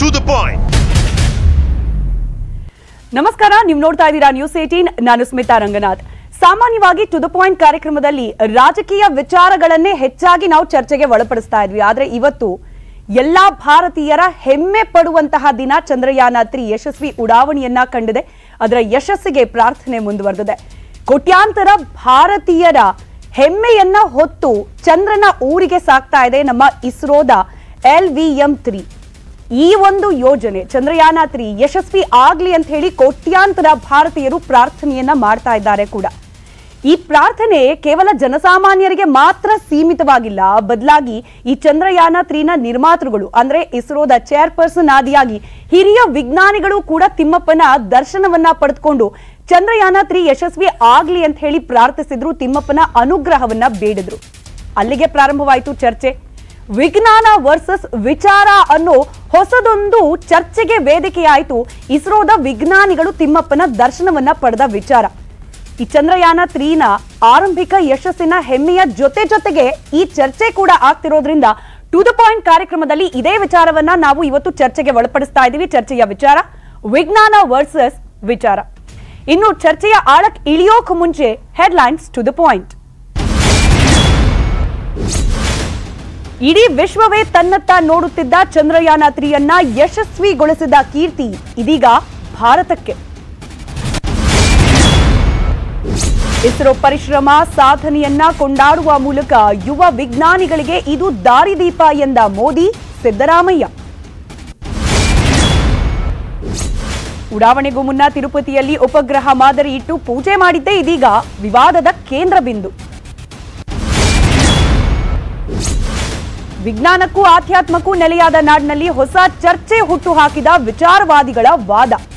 to the point. Namaskara, nivu nodta idira News 18, Nanu Smitha Ranganath. ಸಾಮಾನ್ಯವಾಗಿ to the point ಕಾರ್ಯಕ್ರಮದಲ್ಲಿ ರಾಜಕೀಯ ವಿಚಾರಗಳನ್ನೇ ಹೆಚ್ಚಾಗಿ ನಾವು ಚರ್ಚೆಗೆ ಒಳಪಡಿಸ್ತಾ ಇದ್ವಿ. ಆದರೆ ಇವತ್ತು ಎಲ್ಲಾ ಭಾರತೀಯರ ಹೆಮ್ಮೆ ಪಡುವಂತಹ ದಿನ ಚಂದ್ರಯಾನ 3 ಯಶಸ್ವಿ ಉಡಾವಣೆಯನ್ನ ಕಂಡಿದೆ. ಅದರ ಯಶಸ್ಸಿಗೆ ಪ್ರಾರ್ಥನೆ ಮುಂದುವರೆದಿದೆ. ಕೋಟ್ಯಾಂತರ ಭಾರತೀಯರ ಹೆಮ್ಮೆಯನ್ನ ಹೊತ್ತು ಚಂದ್ರನ ಊರಿಗೆ ಸಾಗ್ತಾ ಇದೆ ನಮ್ಮ ಇಸ್ರೋದ LVM 3 ಈ ಒಂದು ಯೋಜನೆ. ಚಂದ್ರಯಾನ 3 ಯಶಸ್ವಿ ಆಗ್ಲಿ ಅಂತ ಹೇಳಿ ಕೋಟ್ಯಾಂತರ ಭಾರತೀಯರು ಪ್ರಾರ್ಥನೆಯನ್ನ ಮಾಡ್ತಾ ಇದ್ದಾರೆ ಕೂಡ. ಈ ಪ್ರಾರ್ಥನೆ ಕೇವಲ ಜನಸಾಮಾನ್ಯರಿಗೆ ಮಾತ್ರ ಸೀಮಿತವಾಗಿಲ್ಲ, ಬದಲಾಗಿ ಈ ಚಂದ್ರಯಾನ 3ನ ನಿರ್ಮಾತೃಗಳು ಅಂದ್ರೆ ಇಸ್ರೋದ ಚೇರ್ಪರ್ಸನ್ ಆದಿಯಾಗಿ ಹಿರಿಯ ವಿಜ್ಞಾನಿಗಳು ಕೂಡ ತಿಮ್ಮಪ್ಪನ ದರ್ಶನವನ್ನ ಪಡೆದುಕೊಂಡು ಚಂದ್ರಯಾನ 3 ಯಶಸ್ವಿ ಆಗ್ಲಿ ಅಂತ ಹೇಳಿ ಪ್ರಾರ್ಥಿಸಿದ್ರು, ತಿಮ್ಮಪ್ಪನ ಅನುಗ್ರಹವನ್ನ ಬೇಡಿದ್ರು. ಅಲ್ಲಿಗೆ ಪ್ರಾರಂಭವಾಯಿತು ಚರ್ಚೆ. ವಿಜ್ಞಾನ ವರ್ಸಸ್ ವಿಚಾರ ಅನ್ನೋ ಹೊಸದೊಂದು ಚರ್ಚೆಗೆ ವೇದಿಕೆಯಾಯಿತು ಇಸ್ರೋದ ವಿಜ್ಞಾನಿಗಳು ತಿಮ್ಮಪ್ಪನ ದರ್ಶನವನ್ನ ಪಡೆದ ವಿಚಾರ. ಈ ಚಂದ್ರಯಾನ 3ನ ಆರಂಭಿಕ ಯಶಸ್ಸಿನ ಹೆಮ್ಮೆಯ ಜೊತೆಗೆ ಈ ಚರ್ಚೆ ಕೂಡ ಆಗ್ತಿರೋದ್ರಿಂದ ಟು ದ ಪಾಯಿಂಟ್ ಕಾರ್ಯಕ್ರಮದಲ್ಲಿ ಇದೇ ವಿಚಾರವನ್ನ ನಾವು ಇವತ್ತು ಚರ್ಚೆಗೆ ಒಳಪಡಿಸ್ತಾ ಇದ್ದೀವಿ. ಚರ್ಚೆಯ ವಿಚಾರ ವಿಜ್ಞಾನ ವರ್ಸಸ್ ವಿಚಾರ. ಇನ್ನು ಚರ್ಚೆಯ ಆಳಕ್ಕೆ ಇಳಿಯೋಕ್ ಮುಂಚೆ ಹೆಡ್ಲೈನ್ಸ್ ಟು ದ ಪಾಯಿಂಟ್. ಇಡೀ ವಿಶ್ವವೇ ತನ್ನತ್ತ ನೋಡುತ್ತಿದ್ದ ಚಂದ್ರಯಾನ 3ಯನ್ನ ಯಶಸ್ವಿಗೊಳಿಸಿದ ಕೀರ್ತಿ ಇದೀಗ ಭಾರತಕ್ಕೆ. ಇಸ್ರೋ ಪರಿಶ್ರಮ ಸಾಧನೆಯನ್ನ ಕೊಂಡಾಡುವ ಮೂಲಕ ಯುವ ವಿಜ್ಞಾನಿಗಳಿಗೆ ಇದು ದಾರಿದೀಪ ಎಂದ ಮೋದಿ, ಸಿದ್ದರಾಮಯ್ಯ. ಉಡಾವಣೆಗೂ ಮುನ್ನ ತಿರುಪತಿಯಲ್ಲಿ ಉಪಗ್ರಹ ಮಾದರಿ ಇಟ್ಟು ಪೂಜೆ ಮಾಡಿದ್ದೇ ಇದೀಗ ವಿವಾದದ ಕೇಂದ್ರ ಬಿಂದು. ವಿಜ್ಞಾನಕ್ಕೂ ಆಧ್ಯಾತ್ಮಕ್ಕೂ ನೆಲೆಯಾದ ನಾಡಿನಲ್ಲಿ ಹೊಸ ಚರ್ಚೆ ಹುಟ್ಟು ಹಾಕಿದ ವಿಚಾರವಾದಿಗಳ ವಾದ.